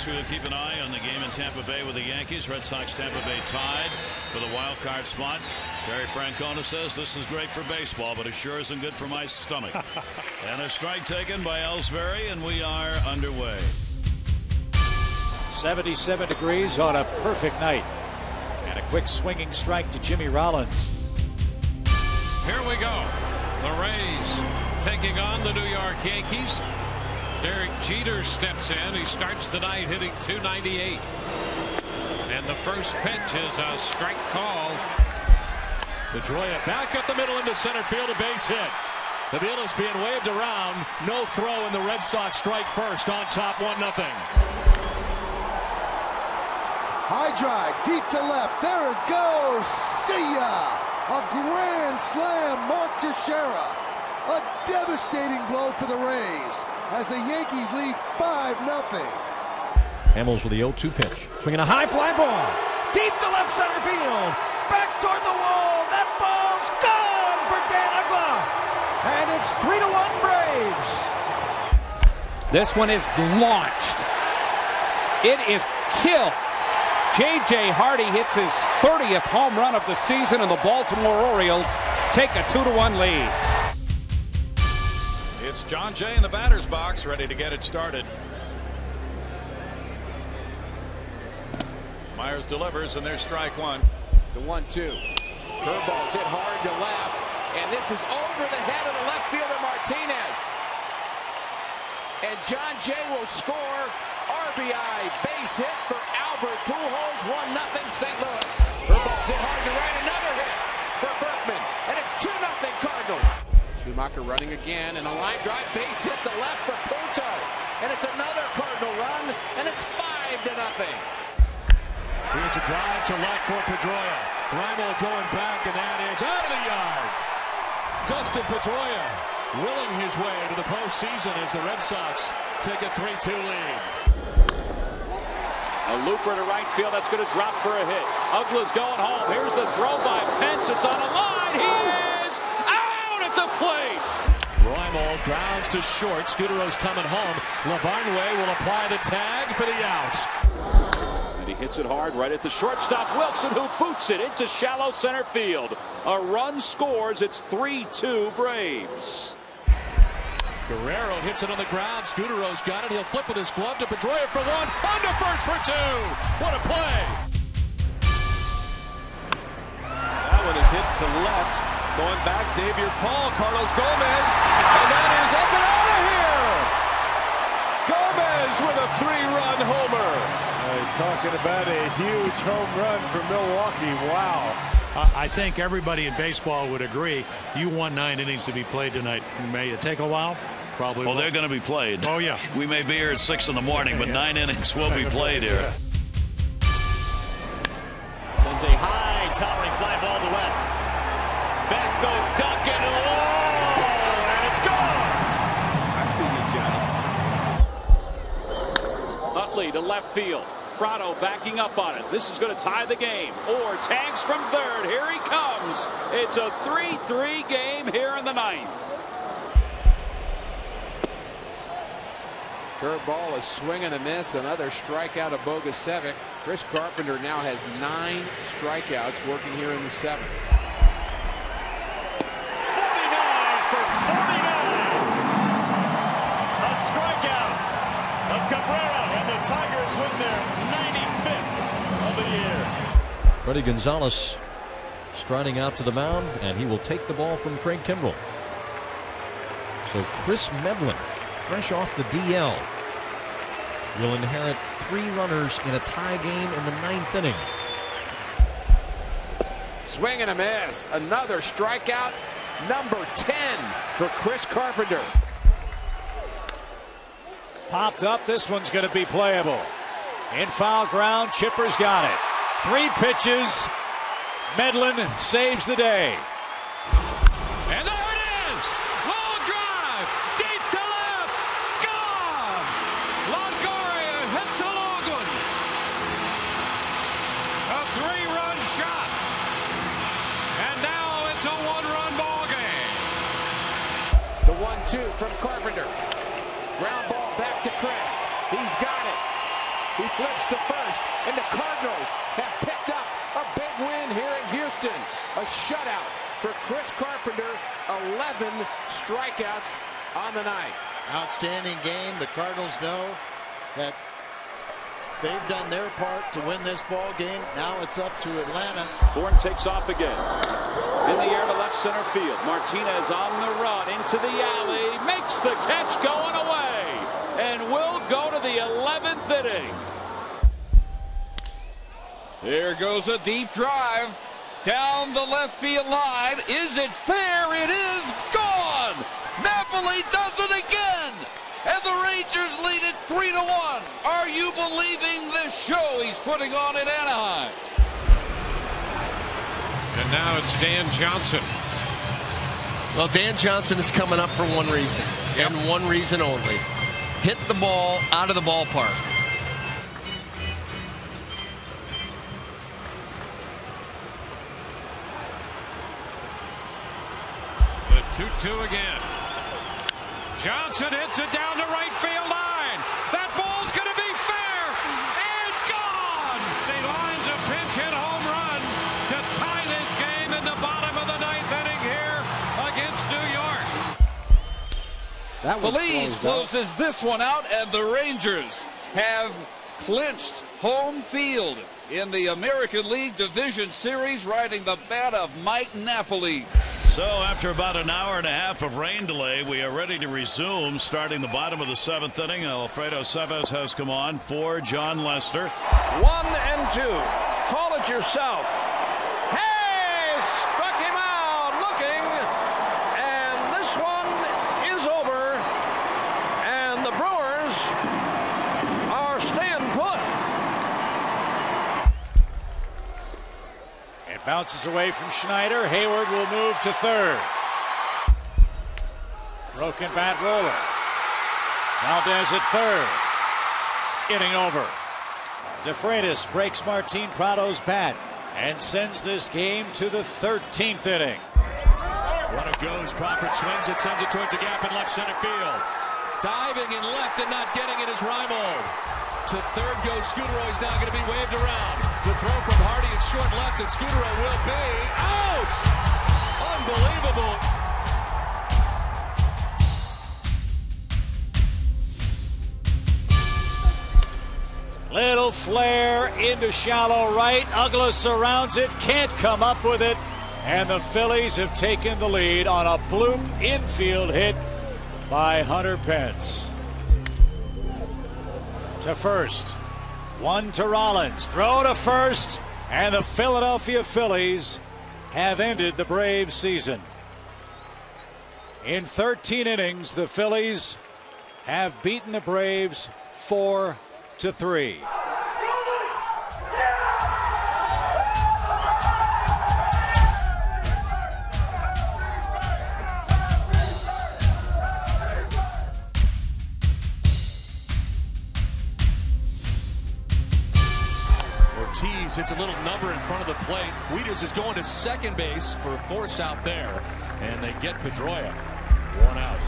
Sox. We will keep an eye on the game in Tampa Bay with the Yankees. Red Sox, Tampa Bay tied for the wild card spot. Barry Francona says this is great for baseball, but it sure isn't good for my stomach. And a strike taken by Ellsbury, and we are underway. 77 degrees on a perfect night. And a quick swinging strike to Jimmy Rollins. Here we go. The Rays taking on the New York Yankees. Derek Jeter steps in. He starts the night hitting .298. And the first pitch is a strike call. Betroyo back up the middle into center field, a base hit. The ball is being waved around. No throw, and the Red Sox strike first on top, 1-0. High drive, deep to left. There it goes. See ya! A grand slam, Mark Teixeira. A devastating blow for the Rays as the Yankees lead 5-0. Hamels with the 0-2 pitch. Swinging a high fly ball. Deep to left center field. Back toward the wall. That ball's gone for Dan Uggla. And it's 3-1 Braves. This one is launched. It is killed. J.J. Hardy hits his 30th home run of the season, and the Baltimore Orioles take a 2-1 lead. It's John Jay in the batter's box, ready to get it started. Myers delivers, and there's strike one. The 1-2. Curveball's hit hard to left, and this is over the head of the left fielder Martinez. And John Jay will score. RBI base hit for Albert Pujols. 1-0 St. Louis. Curveball's hit hard to right, another hit for Berkman, and it's 2-0 Cardinals. Schumacher running again, and a line drive base hit to left for Puto, and it's another Cardinal run, and it's 5-0. Here's a drive to left for Pedroia. Reimold going back, and that is out of the yard. Dustin Pedroia willing his way to the postseason as the Red Sox take a 3-2 lead. A looper to right field. That's going to drop for a hit. Uggla's going home. Here's the throw by Pence. It's on a line. He is out at the plate. Reimold grounds to short. Scutaro's coming home. Levanway will apply the tag for the out. And he hits it hard right at the shortstop. Wilson, who boots it into shallow center field. A run scores. It's 3-2 Braves. Guerrero hits it on the ground. Scudero's got it. He'll flip with his glove to Pedroia for one. On to first for two. What a play. That one is hit to left. Going back, Xavier Paul, Carlos Gomez. And that is up and out of here. Gomez with a 3-run homer. Talking about a huge home run for Milwaukee. Wow. I think everybody in baseball would agree you want 9 innings to be played tonight. May it take a while? Probably. Well, they're going to be played. Oh, yeah. We may be here at 6 in the morning, but 9 innings will be played here. Sends a high, towering fly ball to left. Back goes Duck into the wall, and it's gone. I see you, Johnny. Utley to left field. Prado backing up on it. This is going to tie the game. Or tags from third. Here he comes. It's a 3-3 game here in the 9th. Curveball is swinging a miss. Another strikeout of Bogusevic. Chris Carpenter now has 9 strikeouts working here in the 7th. 49 for 49. A strikeout of Cabrera, and the Tigers win their Freddie Gonzalez striding out to the mound, and he will take the ball from Craig Kimbrell. So Chris Medlin, fresh off the DL, will inherit 3 runners in a tie game in the 9th inning. Swing and a miss. Another strikeout, number 10 for Chris Carpenter. Popped up. This one's going to be playable. In foul ground, Chipper's got it. 3 pitches. Medlin saves the day. And there it is! Long drive! Deep to left! Gone! Longoria hits a long one. A 3-run shot. And now it's a 1-run ball game. The 1-2 from Carpenter. Ground ball back to Chris. He's got it. He flips to first, and the Cardinals have picked up a big win here in Houston. A shutout for Chris Carpenter, 11 strikeouts on the night. Outstanding game. The Cardinals know that they've done their part to win this ball game. Now it's up to Atlanta. Bourne takes off again. In the air to left center field. Martinez on the run into the alley. Makes the catch going away. And will go to the 11th inning. There goes a deep drive down the left field line. Is it fair? It is gone. Napoli does it again. And the Rangers lead it 3-1. Are you believing this show he's putting on in Anaheim? And now it's Dan Johnson. Well, Dan Johnson is coming up for one reason, yep, and one reason only. Hit the ball out of the ballpark. The 2-2 again. Johnson hits it down the right field line. That ball's going to be fair and gone. He lines a pinch hit home run to tie this game in the bottom of the 9th inning here against New York. Feliz closes this one out, and the Rangers have clinched home field in the American League Division Series, riding the bat of Mike Napoli. So after about an hour and a half of rain delay, we are ready to resume, starting the bottom of the 7th inning. Alfredo Cespedes has come on for John Lester. 1-2. Call it yourself. Hey! Struck him out looking. And this one is over. And the Brewers are staying put. It bounces away from Schneider. Hayward will move to third. Broken bat roller. Valdez at third. Inning over. DeFreitas breaks Martin Prado's bat and sends this game to the 13th inning. One it goes. Crawford swings it, sends it towards the gap in left center field. Diving in left and not getting it is Reimold. To third goes Scutaro. He's now going to be waved around. The throw from Hardy and short left, and Scutaro will be out. Unbelievable. Little flare into shallow right. Uggla surrounds it, can't come up with it, and the Phillies have taken the lead on a bloop infield hit by Hunter Pence. To first, one to Rollins, throw to first, and the Philadelphia Phillies have ended the Braves season. In 13 innings, the Phillies have beaten the Braves 4-3. Ortiz hits a little number in front of the plate. Wieters is going to second base for a force out there, and they get Pedroia. One out.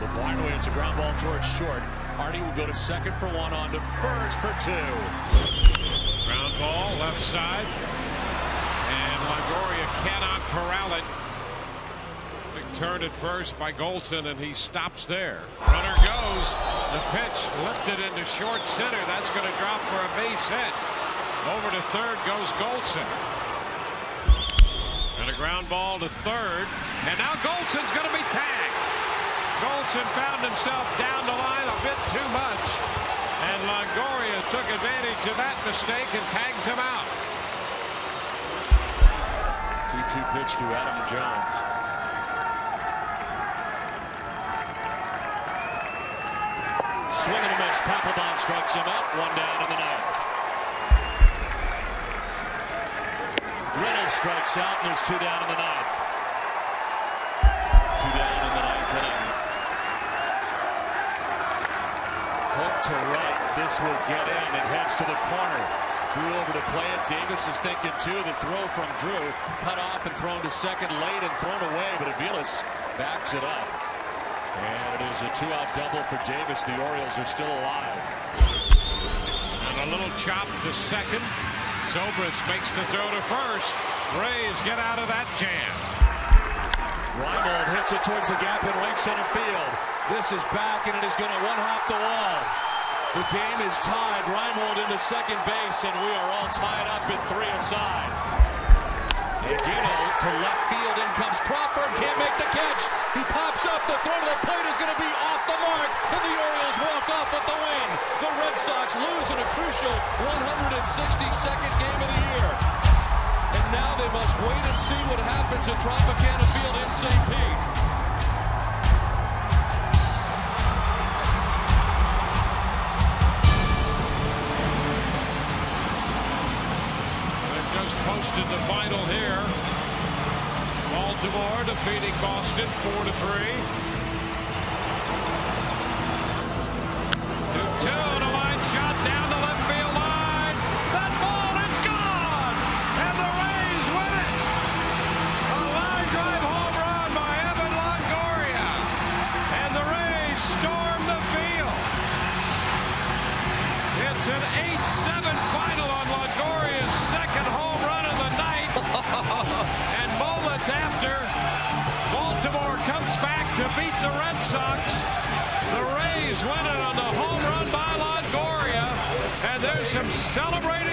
Levanway hits a ground ball towards short. Hardy will go to second for one, on to first for two. Ground ball left side, and Longoria cannot corral it. Big turn at first by Golson, and he stops there. Runner goes. The pitch lifted into short center. That's going to drop for a base hit. Over to third goes Golson. And a ground ball to third, and now Golson's going to be tagged. Golson found himself down the line a bit too much, and Longoria took advantage of that mistake and tags him out. 2-2 pitch to Adam Jones. Swing and a miss. Papelbon strikes him out. One down in the ninth. Riddle strikes out, and there's two down in the ninth. Two down in the ninth inning. Hook to right. This will get in. It heads to the corner. Drew over to play it. Davis is thinking too. The throw from Drew. Cut off and thrown to second late and thrown away, but Aviles backs it up. And it is a two-out double for Davis. The Orioles are still alive. chopped to second. Zobrist makes the throw to first. Rays get out of that jam. Reimold hits it towards the gap in right center field. This is back, and it is going to one-hop the wall. The game is tied. Reimold into second base, and we are all tied up at three aside. Andino to left field. In comes Crawford. Can't make the catch. He pops up. The throw to the plate is going to be off the mark, and the Orioles walk off with the win. The Red Sox lose in a crucial 162nd game of the year. And now they must wait and see what happens at Tropicana Field in St. Pete. Posted the final here. Baltimore defeating Boston 4-3. Puto, a line shot down the left field line. That ball is gone, and the Rays win it. A line drive home run by Evan Longoria, and the Rays storm the field. It's an 8-7 final on Longoria's second home run. And moments after, Baltimore comes back to beat the Red Sox. The Rays win it on the home run by Longoria, and there's some celebrating.